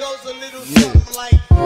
goes a little something like